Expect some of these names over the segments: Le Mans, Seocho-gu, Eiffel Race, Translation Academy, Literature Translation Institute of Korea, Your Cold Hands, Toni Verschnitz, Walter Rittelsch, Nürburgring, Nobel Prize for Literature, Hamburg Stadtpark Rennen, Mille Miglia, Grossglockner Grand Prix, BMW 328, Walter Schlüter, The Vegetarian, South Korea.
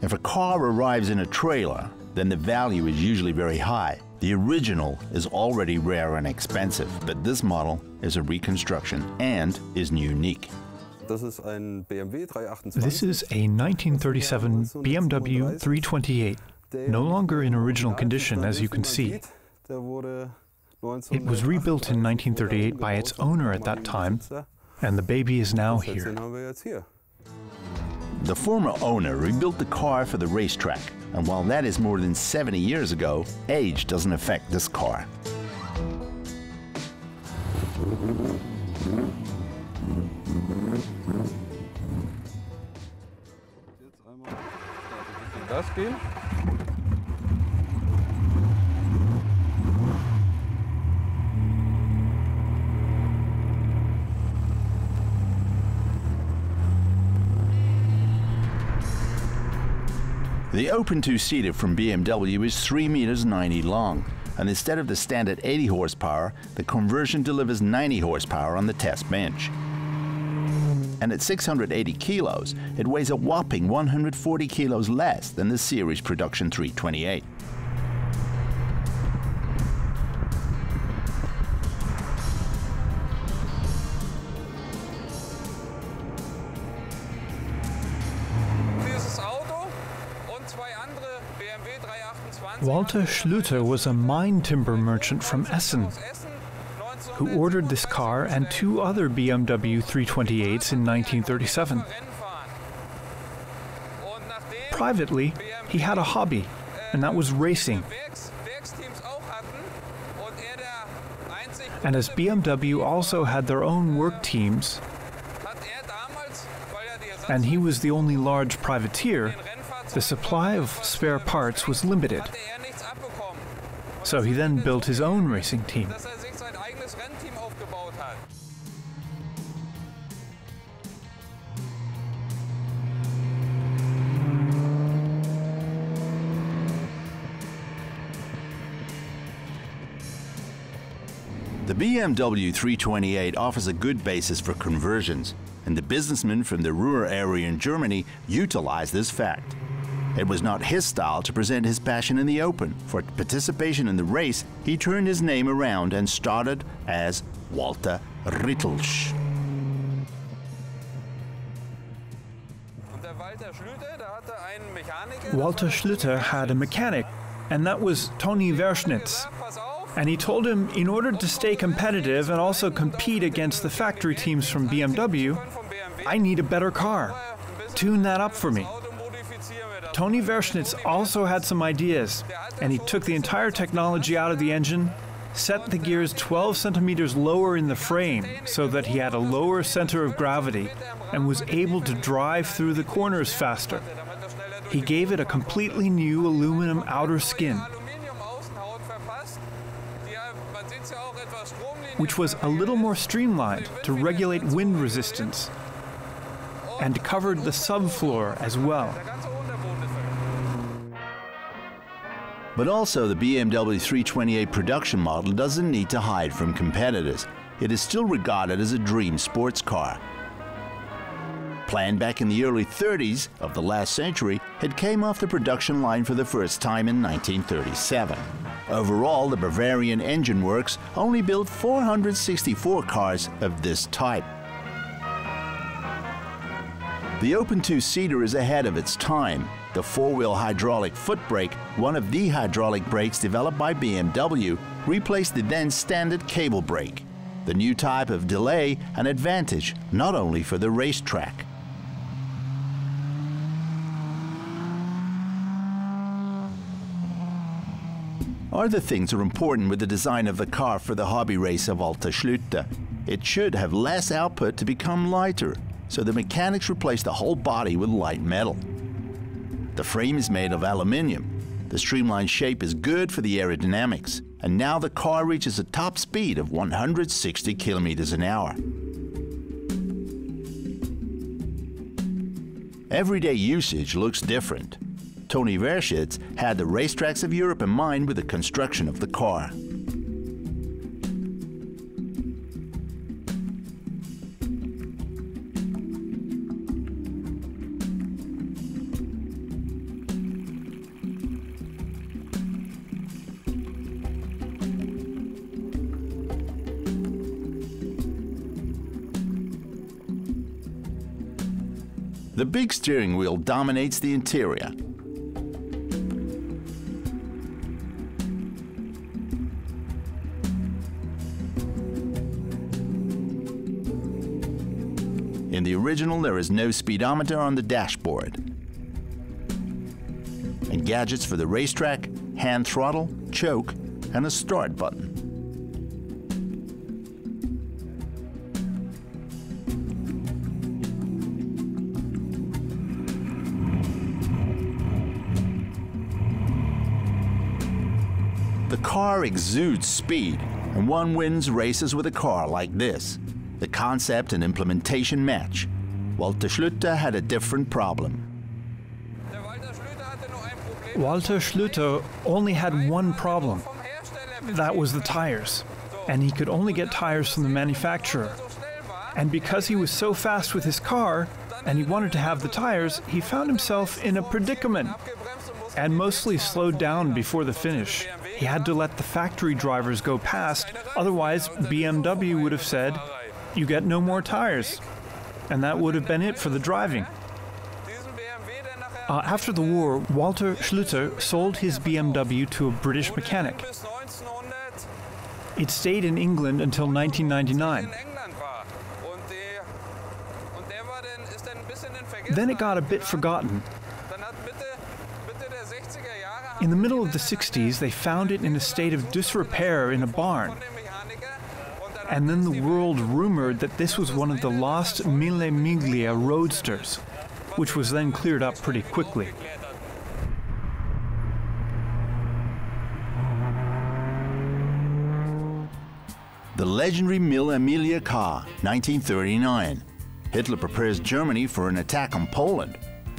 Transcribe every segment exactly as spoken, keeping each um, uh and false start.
If a car arrives in a trailer, then the value is usually very high. The original is already rare and expensive, but this model is a reconstruction and is unique. This is a nineteen thirty-seven B M W three twenty-eight, no longer in original condition, as you can see. It was rebuilt in nineteen thirty-eight by its owner at that time, and the baby is now here. The former owner rebuilt the car for the racetrack, and while that is more than seventy years ago, age doesn't affect this car. The open two-seater from B M W is three meters ninety long, and instead of the standard eighty horsepower, the conversion delivers ninety horsepower on the test bench. And at six hundred eighty kilos, it weighs a whopping one hundred forty kilos less than the series production three twenty-eight. Walter Schlüter was a mine timber merchant from Essen who ordered this car and two other B M W three twenty-eights in nineteen thirty-seven. Privately, he had a hobby, and that was racing. And as B M W also had their own work teams, and he was the only large privateer, the supply of spare parts was limited. So he then built his own racing team. The B M W three twenty-eight offers a good basis for conversions, and the businessmen from the Ruhr area in Germany utilize this fact. It was not his style to present his passion in the open. For participation in the race, he turned his name around and started as Walter Rittelsch. Walter Schlüter had a mechanic, and that was Toni Verschnitz. And he told him, in order to stay competitive and also compete against the factory teams from B M W, I need a better car. Tune that up for me. Toni Verschnitz also had some ideas, and he took the entire technology out of the engine, set the gears twelve centimeters lower in the frame so that he had a lower center of gravity and was able to drive through the corners faster. He gave it a completely new aluminum outer skin, which was a little more streamlined to regulate wind resistance, and covered the subfloor as well. But also, the B M W three twenty-eight production model doesn't need to hide from competitors. It is still regarded as a dream sports car. Planned back in the early thirties of the last century, it came off the production line for the first time in nineteen thirty-seven. Overall, the Bavarian engine works only built four hundred sixty-four cars of this type. The open two-seater is ahead of its time. The four-wheel hydraulic foot brake, one of the hydraulic brakes developed by B M W, replaced the then standard cable brake. The new type of delay, an advantage not only for the racetrack. Other things are important with the design of the car for the hobby racer Walter Schlüter. It should have less output to become lighter, so the mechanics replaced the whole body with light metal. The frame is made of aluminium. The streamlined shape is good for the aerodynamics, and now the car reaches a top speed of one hundred sixty kilometers an hour. Everyday usage looks different. Toni Verschnitz had the racetracks of Europe in mind with the construction of the car. The big steering wheel dominates the interior. In the original, there is no speedometer on the dashboard. And gadgets for the racetrack, hand throttle, choke, and a start button. The car exudes speed, and one wins races with a car like this. The concept and implementation match. Walter Schlüter had a different problem. Walter Schlüter only had one problem. That was the tires. And he could only get tires from the manufacturer. And because he was so fast with his car, and he wanted to have the tires, he found himself in a predicament, and mostly slowed down before the finish. He had to let the factory drivers go past, otherwise B M W would have said, "You get no more tires." And that would have been it for the driving. Uh, after the war, Walter Schlüter sold his B M W to a British mechanic. It stayed in England until nineteen ninety-nine. Then it got a bit forgotten. In the middle of the sixties, they found it in a state of disrepair in a barn. And then the world rumored that this was one of the lost Mille Miglia roadsters, which was then cleared up pretty quickly. The legendary Mille Miglia car, nineteen thirty-nine. Hitler prepares Germany for an attack on Poland.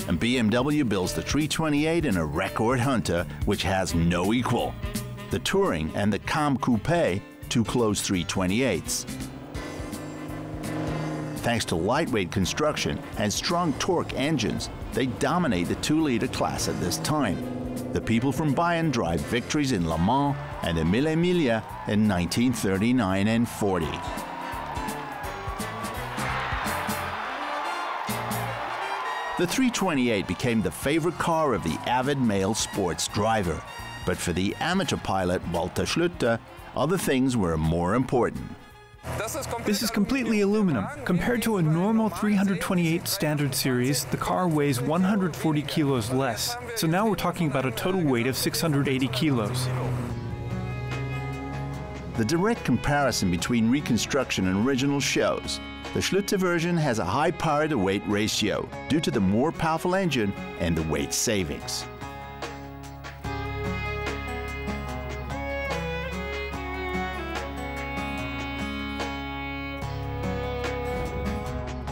And B M W builds the three twenty-eight in a record Hunter, which has no equal. The Touring and the Cam Coupe, two closed three twenty-eights. Thanks to lightweight construction and strong torque engines, they dominate the two-liter class at this time. The people from Bayern drive victories in Le Mans and the Mille Miglia in nineteen thirty-nine and forty. The three twenty-eight became the favorite car of the avid male sports driver. But for the amateur pilot Walter Schlüter, other things were more important. This is completely aluminum. Compared to a normal three twenty-eight standard series, the car weighs one hundred forty kilos less. So now we're talking about a total weight of six hundred eighty kilos. The direct comparison between reconstruction and original shows. The Schlüter version has a high power-to-weight ratio due to the more powerful engine and the weight savings.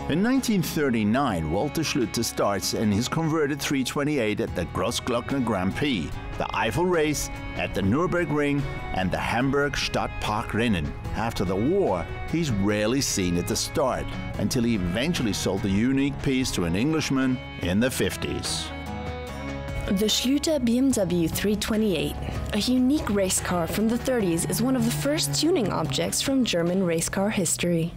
In nineteen thirty-nine, Walter Schlüter starts in his converted three twenty-eight at the Grossglockner Grand Prix, the Eiffel Race, at the Nürburgring, and the Hamburg Stadtpark Rennen. After the war, he's rarely seen at the start, until he eventually sold the unique piece to an Englishman in the fifties. The Schlüter B M W three twenty-eight, a unique race car from the thirties, is one of the first tuning objects from German race car history.